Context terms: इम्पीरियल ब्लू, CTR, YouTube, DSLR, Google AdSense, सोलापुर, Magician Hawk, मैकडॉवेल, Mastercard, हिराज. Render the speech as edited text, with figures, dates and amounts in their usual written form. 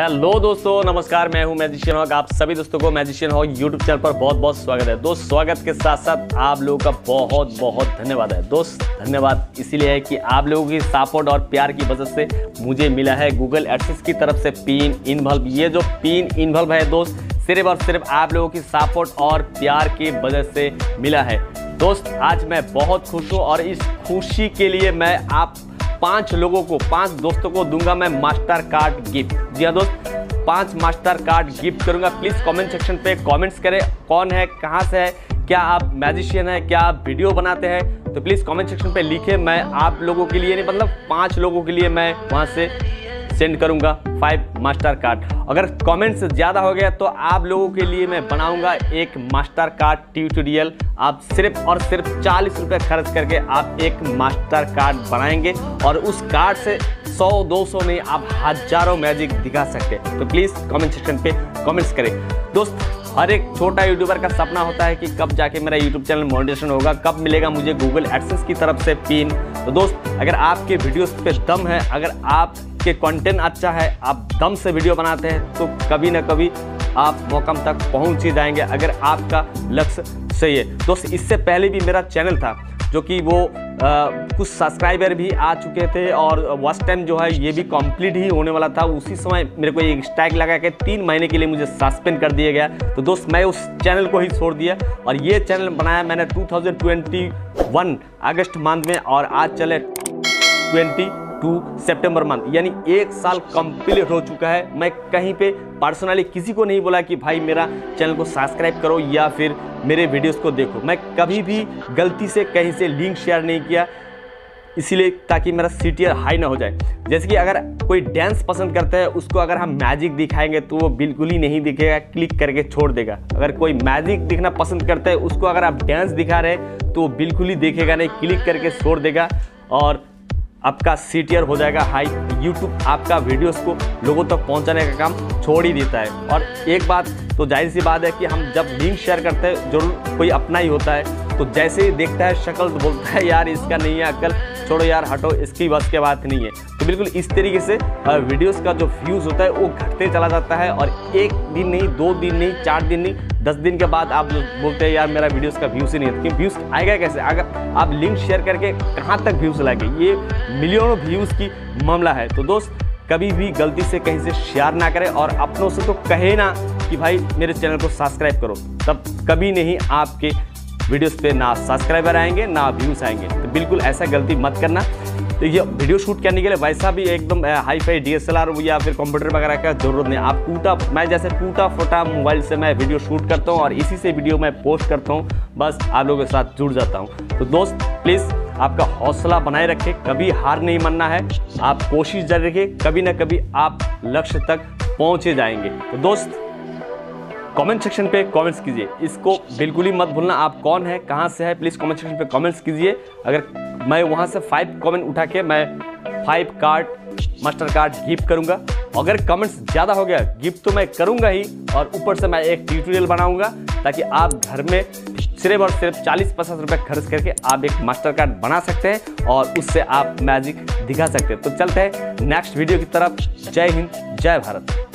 Hello दोस्तों, नमस्कार। मैं हूं मैजिशियन हॉक। आप सभी दोस्तों को मैजिशियन हॉक यूट्यूब चैनल पर बहुत बहुत स्वागत है। दोस्त, स्वागत के साथ साथ आप लोगों का बहुत बहुत धन्यवाद है। दोस्त, धन्यवाद इसीलिए है कि आप लोगों की सपोर्ट और प्यार की वजह से मुझे मिला है गूगल एडसेंस की तरफ से पिन इनवॉल्व। ये जो पिन इनवॉल्व है दोस्त, सिर्फ और सिर्फ आप लोगों की सपोर्ट और प्यार की वजह से मिला है। दोस्त, आज मैं बहुत खुश हूँ और इस खुशी के लिए मैं आप 5 दोस्तों को दूंगा मैं मास्टर कार्ड गिफ्ट। जी हाँ दोस्त, 5 मास्टर कार्ड गिफ्ट करूंगा। प्लीज़ कमेंट सेक्शन पे कमेंट्स करें, कौन है, कहाँ से है, क्या आप मैजिशियन है, क्या आप वीडियो बनाते हैं, तो प्लीज़ कमेंट सेक्शन पे लिखें। मैं आप लोगों के लिए नहीं, मतलब 5 लोगों के लिए मैं वहाँ से सेंड करूंगा 5 मास्टर कार्ड। अगर कमेंट्स ज़्यादा हो गया तो आप लोगों के लिए मैं बनाऊंगा एक मास्टर कार्ड ट्यूटोरियल। आप सिर्फ और सिर्फ 40 रुपये खर्च करके आप एक मास्टर कार्ड बनाएंगे और उस कार्ड से 100-200 नहीं, आप हज़ारों मैजिक दिखा सकते हैं। तो प्लीज़ कमेंट सेक्शन पे कमेंट्स करें। दोस्त, हर एक छोटा यूट्यूबर का सपना होता है कि कब जाके मेरा यूट्यूब चैनल मोनेटाइजेशन होगा, कब मिलेगा मुझे गूगल एडसेंस की तरफ से पिन। तो दोस्त, अगर आपके वीडियोस पे दम है, अगर आपके कंटेंट अच्छा है, आप दम से वीडियो बनाते हैं, तो कभी ना कभी आप मौका तक पहुंच ही जाएंगे, अगर आपका लक्ष्य सही है। दोस्त, इससे पहले भी मेरा चैनल था जो कि वो कुछ सब्सक्राइबर भी आ चुके थे और वॉच टाइम जो है ये भी कंप्लीट ही होने वाला था। उसी समय मेरे को एक स्ट्राइक लगा के 3 महीने के लिए मुझे सस्पेंड कर दिया गया। तो दोस्त, मैं उस चैनल को ही छोड़ दिया और ये चैनल बनाया मैंने 2021 अगस्त मंथ में और आज चले 22 सितंबर मंथ, यानी 1 साल कंप्लीट हो चुका है। मैं कहीं पे पर्सनली किसी को नहीं बोला कि भाई मेरा चैनल को सब्सक्राइब करो या फिर मेरे वीडियोस को देखो। मैं कभी भी गलती से कहीं से लिंक शेयर नहीं किया, इसीलिए ताकि मेरा CTR हाई ना हो जाए। जैसे कि अगर कोई डांस पसंद करता है, उसको अगर हम मैजिक दिखाएंगे तो वो बिल्कुल ही नहीं दिखेगा, क्लिक करके छोड़ देगा। अगर कोई मैजिक दिखना पसंद करता है, उसको अगर आप डांस दिखा रहे हैं तो वो बिल्कुल ही देखेगा नहीं, क्लिक करके छोड़ देगा और आपका CTR हो जाएगा हाई। YouTube आपका वीडियोस को लोगों तक पहुंचाने का काम छोड़ ही देता है। और एक बात तो जाहिर सी बात है कि हम जब लिंक शेयर करते हैं, जरूर कोई अपना ही होता है, तो जैसे ही देखता है शक्ल तो बोलता है यार इसका नहीं है अक्ल, छोड़ो यार हटो, इसकी बस के बात नहीं है। तो बिल्कुल इस तरीके से वीडियोस का जो व्यूज़ होता है वो घटते चला जाता है और 1 दिन नहीं, 2 दिन नहीं, 4 दिन नहीं, 10 दिन के बाद आप बोलते हैं यार मेरा वीडियोस का व्यूज़ ही नहीं है। क्योंकि व्यूज़ आएगा कैसे अगर आप लिंक शेयर करके कहाँ तक व्यूज़ लाएंगे, ये मिलियनों व्यूज़ की मामला है। तो दोस्त, कभी भी गलती से कहीं से शेयर ना करें और अपनों से तो कहे ना कि भाई मेरे चैनल को सब्सक्राइब करो, तब कभी नहीं आपके वीडियोस पे ना सब्सक्राइबर आएंगे ना व्यूज़ आएंगे। तो बिल्कुल ऐसा गलती मत करना। तो ये वीडियो शूट करने के लिए वैसा भी एकदम हाई फाई DSLR या फिर कंप्यूटर वगैरह का जरूरत नहीं। आप मैं जैसे टूटा फूटा मोबाइल से मैं वीडियो शूट करता हूँ और इसी से वीडियो मैं पोस्ट करता हूँ, बस आप लोगों के साथ जुड़ जाता हूँ। तो दोस्त, प्लीज़ आपका हौसला बनाए रखें, कभी हार नहीं मानना है, आप कोशिश जारी रखिए, कभी ना कभी आप लक्ष्य तक पहुँचे जाएंगे। तो दोस्त, कमेंट सेक्शन पे कमेंट्स कीजिए, इसको बिल्कुल ही मत भूलना। आप कौन है, कहाँ से है, प्लीज़ कमेंट सेक्शन पे कमेंट्स कीजिए। अगर मैं वहाँ से 5 कमेंट उठा के मैं 5 कार्ड मास्टर कार्ड गिफ्ट करूँगा। अगर कमेंट्स ज़्यादा हो गया गिफ्ट तो मैं करूँगा ही, और ऊपर से मैं एक ट्यूटोरियल बनाऊँगा ताकि आप घर में सिर्फ और सिर्फ 40-50 रुपये खर्च करके आप एक मास्टर कार्ड बना सकते हैं और उससे आप मैजिक दिखा सकते हैं। तो चलते हैं नेक्स्ट वीडियो की तरफ। जय हिंद, जय भारत।